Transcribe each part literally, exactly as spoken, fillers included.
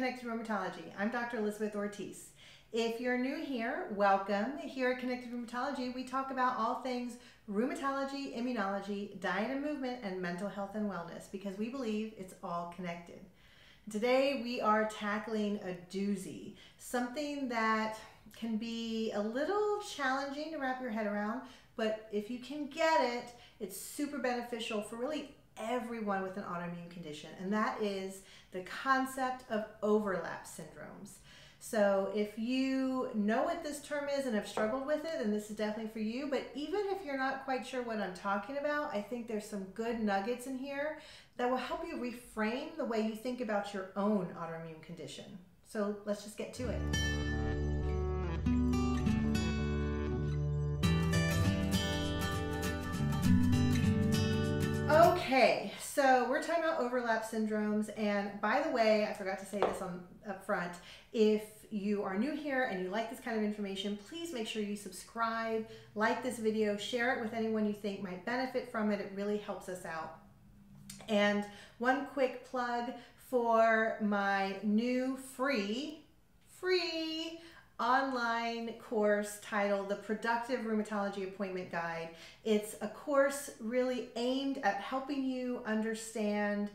Connected Rheumatology. I'm Doctor Elizabeth Ortiz. If you're new here, welcome. Here at Connected Rheumatology, we talk about all things rheumatology, immunology, diet and movement, and mental health and wellness, because we believe it's all connected. Today, we are tackling a doozy, something that can be a little challenging to wrap your head around, but if you can get it, it's super beneficial for really everyone with an autoimmune condition, and that is the concept of overlap syndromes. So if you know what this term is and have struggled with it, then this is definitely for you. But even if you're not quite sure what I'm talking about, I think there's some good nuggets in here that will help you reframe the way you think about your own autoimmune condition. So let's just get to it. Okay, so we're talking about overlap syndromes, and by the way, I forgot to say this on, up front, if you are new here and you like this kind of information, please make sure you subscribe, like this video, share it with anyone you think might benefit from it. It really helps us out. And one quick plug for my new free, free, online course titled The Productive Rheumatology Appointment Guide. It's a course really aimed at helping you understand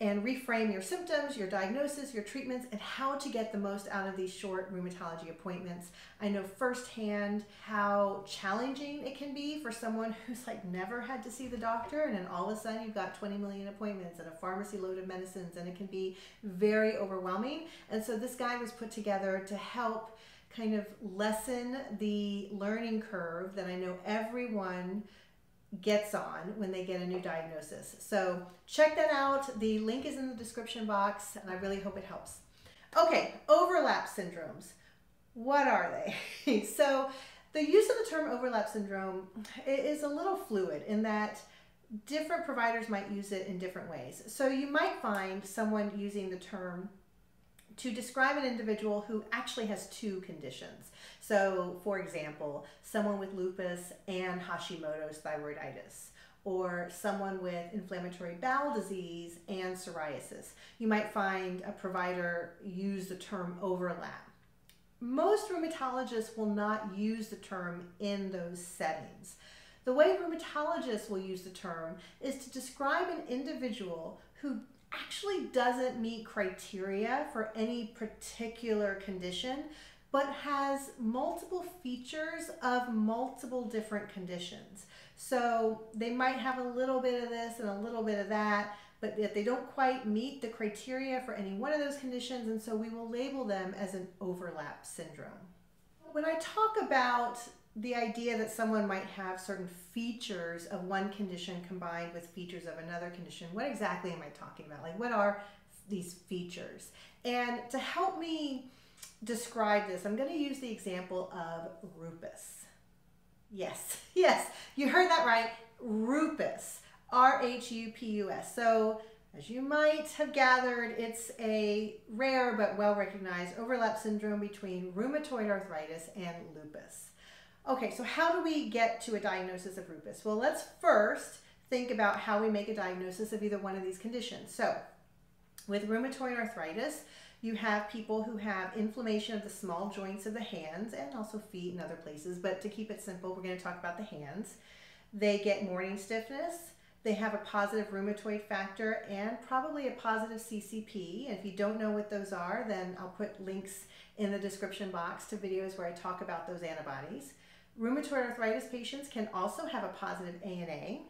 and reframe your symptoms, your diagnosis, your treatments, and how to get the most out of these short rheumatology appointments. I know firsthand how challenging it can be for someone who's like never had to see the doctor, and then all of a sudden you've got twenty million appointments and a pharmacy load of medicines, and it can be very overwhelming. And so this guide was put together to help kind of lessen the learning curve that I know everyone gets on when they get a new diagnosis. So check that out. The link is in the description box, and I really hope it helps. Okay, overlap syndromes. What are they? So the use of the term overlap syndrome is a little fluid in that different providers might use it in different ways. So you might find someone using the term to describe an individual who actually has two conditions. So for example, someone with lupus and Hashimoto's thyroiditis, or someone with inflammatory bowel disease and psoriasis. You might find a provider use the term overlap. Most rheumatologists will not use the term in those settings. The way rheumatologists will use the term is to describe an individual who actually doesn't meet criteria for any particular condition, but has multiple features of multiple different conditions. So they might have a little bit of this and a little bit of that, but if they don't quite meet the criteria for any one of those conditions, and so we will label them as an overlap syndrome. When I talk about the idea that someone might have certain features of one condition combined with features of another condition, what exactly am I talking about? Like, what are these features? And to help me describe this, I'm going to use the example of Rhupus. Yes, yes, you heard that right. Rhupus, R H U P U S. So as you might have gathered, it's a rare but well-recognized overlap syndrome between rheumatoid arthritis and lupus. Okay, so how do we get to a diagnosis of lupus? Well, let's first think about how we make a diagnosis of either one of these conditions. So with rheumatoid arthritis, you have people who have inflammation of the small joints of the hands and also feet and other places, but to keep it simple, we're going to talk about the hands. They get morning stiffness. They have a positive rheumatoid factor and probably a positive C C P. And if you don't know what those are, then I'll put links in the description box to videos where I talk about those antibodies. Rheumatoid arthritis patients can also have a positive A N A.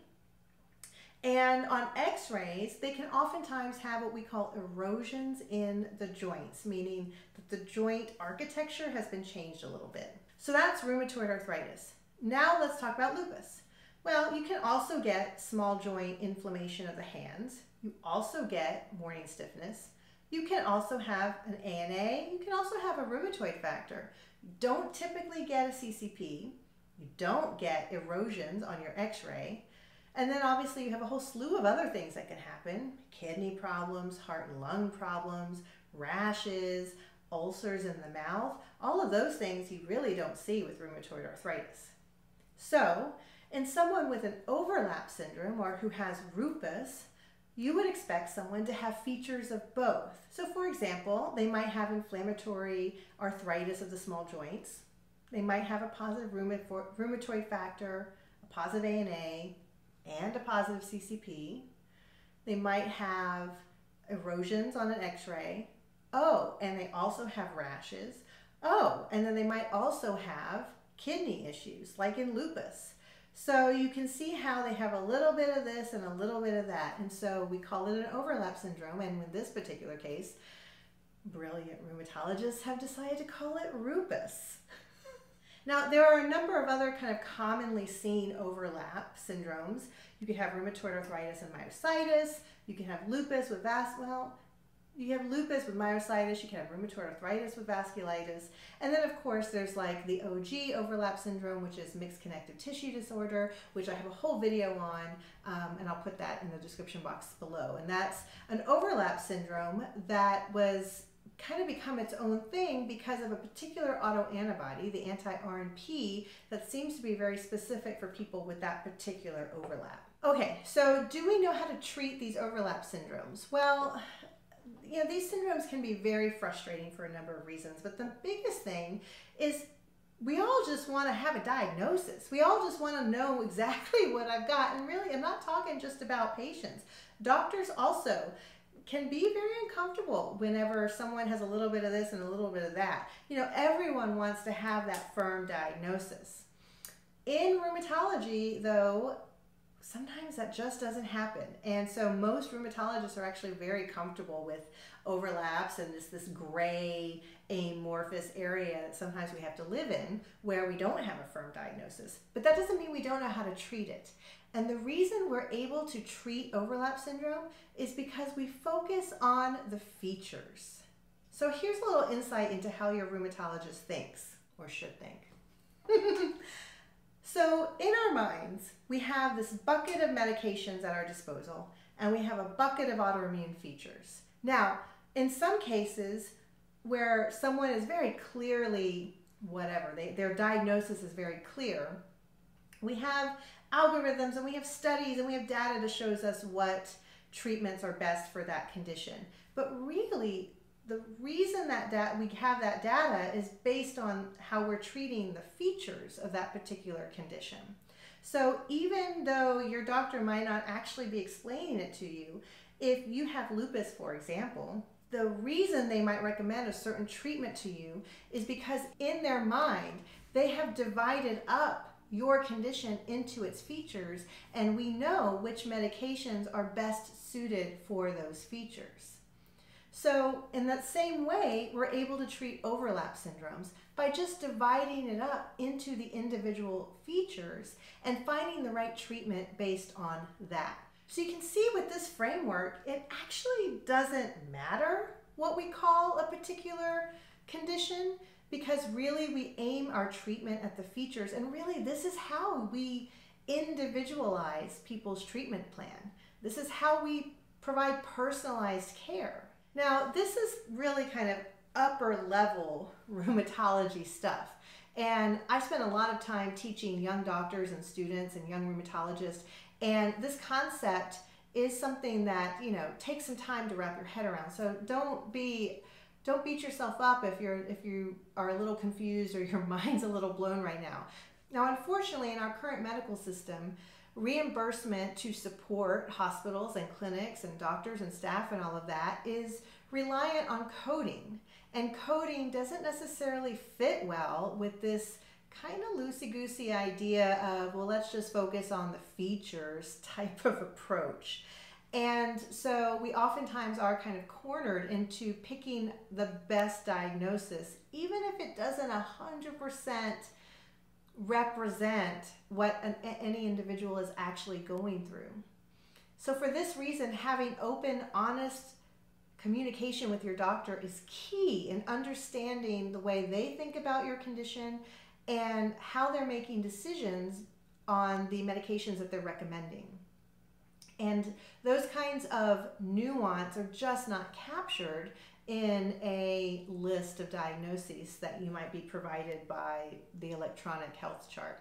And on x-rays, they can oftentimes have what we call erosions in the joints, meaning that the joint architecture has been changed a little bit. So that's rheumatoid arthritis. Now let's talk about lupus. Well, you can also get small joint inflammation of the hands. You also get morning stiffness. You can also have an A N A. You can also have a rheumatoid factor. You don't typically get a C C P. You don't get erosions on your x-ray. And then obviously you have a whole slew of other things that can happen. Kidney problems, heart and lung problems, rashes, ulcers in the mouth. All of those things you really don't see with rheumatoid arthritis. So in someone with an overlap syndrome or who has lupus, you would expect someone to have features of both. So for example, they might have inflammatory arthritis of the small joints. They might have a positive rheumatoid factor, a positive A N A, and a positive C C P. They might have erosions on an x-ray. Oh, and they also have rashes. Oh, and then they might also have kidney issues, like in lupus. So you can see how they have a little bit of this and a little bit of that. And so we call it an overlap syndrome. And in this particular case, brilliant rheumatologists have decided to call it Rhupus. Now, there are a number of other kind of commonly seen overlap syndromes. You can have rheumatoid arthritis and myositis. You can have lupus with vas- well, you have lupus with myositis. You can have rheumatoid arthritis with vasculitis. And then, of course, there's like the O G overlap syndrome, which is mixed connective tissue disorder, which I have a whole video on, um, and I'll put that in the description box below. And that's an overlap syndrome that was kind of become its own thing because of a particular autoantibody, the anti R N P, that seems to be very specific for people with that particular overlap. Okay, so do we know how to treat these overlap syndromes? Well, you know, these syndromes can be very frustrating for a number of reasons, but the biggest thing is we all just want to have a diagnosis. We all just want to know exactly what I've got. And really, I'm not talking just about patients. Doctors also can be very uncomfortable whenever someone has a little bit of this and a little bit of that. You know, everyone wants to have that firm diagnosis. In rheumatology, though, sometimes that just doesn't happen. And so most rheumatologists are actually very comfortable with overlaps and this, this gray amorphous area that sometimes we have to live in where we don't have a firm diagnosis. But that doesn't mean we don't know how to treat it. And the reason we're able to treat overlap syndrome is because we focus on the features. So here's a little insight into how your rheumatologist thinks, or should think. So in our minds, we have this bucket of medications at our disposal, and we have a bucket of autoimmune features. Now, in some cases where someone is very clearly whatever, they, their diagnosis is very clear, we have algorithms and we have studies and we have data that shows us what treatments are best for that condition. But really, the reason that da- we have that data is based on how we're treating the features of that particular condition. So even though your doctor might not actually be explaining it to you, if you have lupus, for example, the reason they might recommend a certain treatment to you is because in their mind, they have divided up your condition into its features, and we know which medications are best suited for those features. So in that same way, we're able to treat overlap syndromes by just dividing it up into the individual features and finding the right treatment based on that. So you can see with this framework, it actually doesn't matter what we call a particular condition, because really we aim our treatment at the features, and really this is how we individualize people's treatment plan. This is how we provide personalized care. Now, this is really kind of upper level rheumatology stuff. And I spent a lot of time teaching young doctors and students and young rheumatologists, and this concept is something that, you know, takes some time to wrap your head around. So don't be Don't beat yourself up if you're if you are a little confused or your mind's a little blown right now. Now, unfortunately, in our current medical system, reimbursement to support hospitals and clinics and doctors and staff and all of that is reliant on coding. And coding doesn't necessarily fit well with this kind of loosey-goosey idea of, well, let's just focus on the features type of approach. And so we oftentimes are kind of cornered into picking the best diagnosis, even if it doesn't one hundred percent represent what an, any individual is actually going through. So for this reason, having open, honest communication with your doctor is key in understanding the way they think about your condition and how they're making decisions on the medications that they're recommending. And those kinds of nuance are just not captured in a list of diagnoses that you might be provided by the electronic health chart.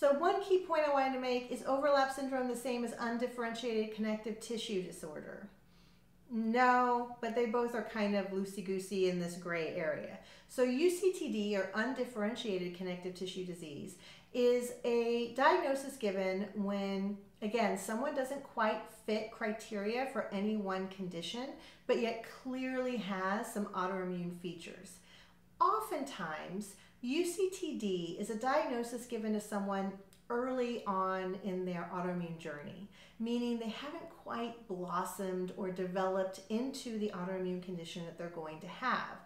So one key point I wanted to make is overlap syndrome the same as undifferentiated connective tissue disorder? No, but they both are kind of loosey-goosey in this gray area. So U C T D, or undifferentiated connective tissue disease, is a diagnosis given when, again, someone doesn't quite fit criteria for any one condition, but yet clearly has some autoimmune features. Oftentimes, U C T D is a diagnosis given to someone early on in their autoimmune journey, meaning they haven't quite blossomed or developed into the autoimmune condition that they're going to have.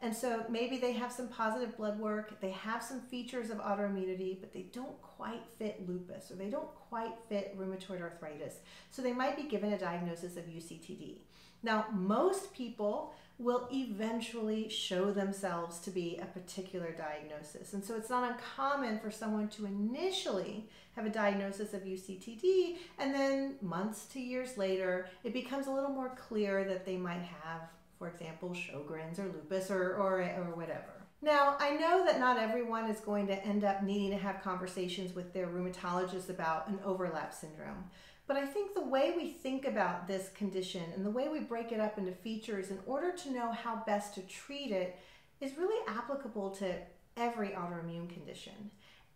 And so maybe they have some positive blood work, they have some features of autoimmunity, but they don't quite fit lupus, or they don't quite fit rheumatoid arthritis. So they might be given a diagnosis of U C T D. Now, most people will eventually show themselves to be a particular diagnosis. And so it's not uncommon for someone to initially have a diagnosis of U C T D, and then months to years later, it becomes a little more clear that they might have, for example, Sjogren's or lupus or, or, or whatever. Now, I know that not everyone is going to end up needing to have conversations with their rheumatologist about an overlap syndrome. But I think the way we think about this condition and the way we break it up into features in order to know how best to treat it is really applicable to every autoimmune condition.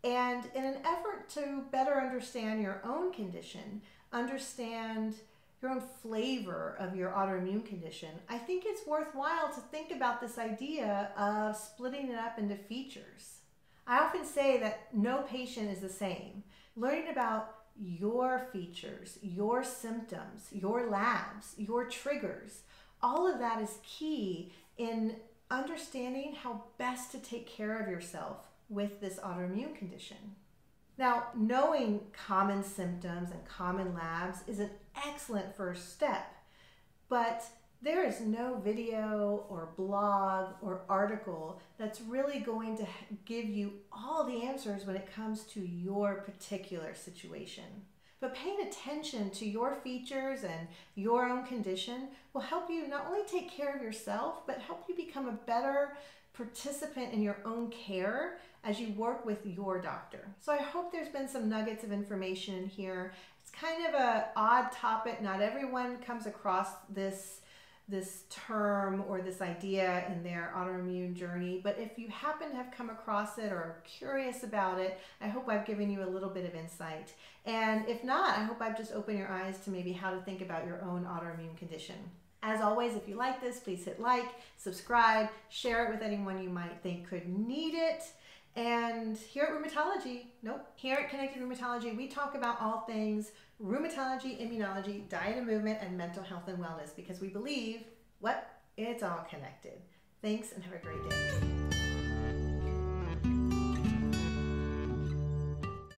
And in an effort to better understand your own condition, understand your own flavor of your autoimmune condition, I think it's worthwhile to think about this idea of splitting it up into features. I often say that no patient is the same. Learning about your features, your symptoms, your labs, your triggers, all of that is key in understanding how best to take care of yourself with this autoimmune condition. Now, knowing common symptoms and common labs is an excellent first step, but there is no video or blog or article that's really going to give you all the answers when it comes to your particular situation. But paying attention to your features and your own condition will help you not only take care of yourself, but help you become a better participant in your own care as you work with your doctor. So I hope there's been some nuggets of information in here. It's kind of an odd topic. Not everyone comes across this this term or this idea in their autoimmune journey, but if you happen to have come across it or are curious about it, I hope I've given you a little bit of insight. And if not, I hope I've just opened your eyes to maybe how to think about your own autoimmune condition. As always, if you like this, please hit like, subscribe, share it with anyone you might think could need it. And here at Rheumatology, nope, here at Connected Rheumatology, we talk about all things rheumatology, immunology, diet and movement, and mental health and wellness, because we believe, what? It's all connected. Thanks and have a great day.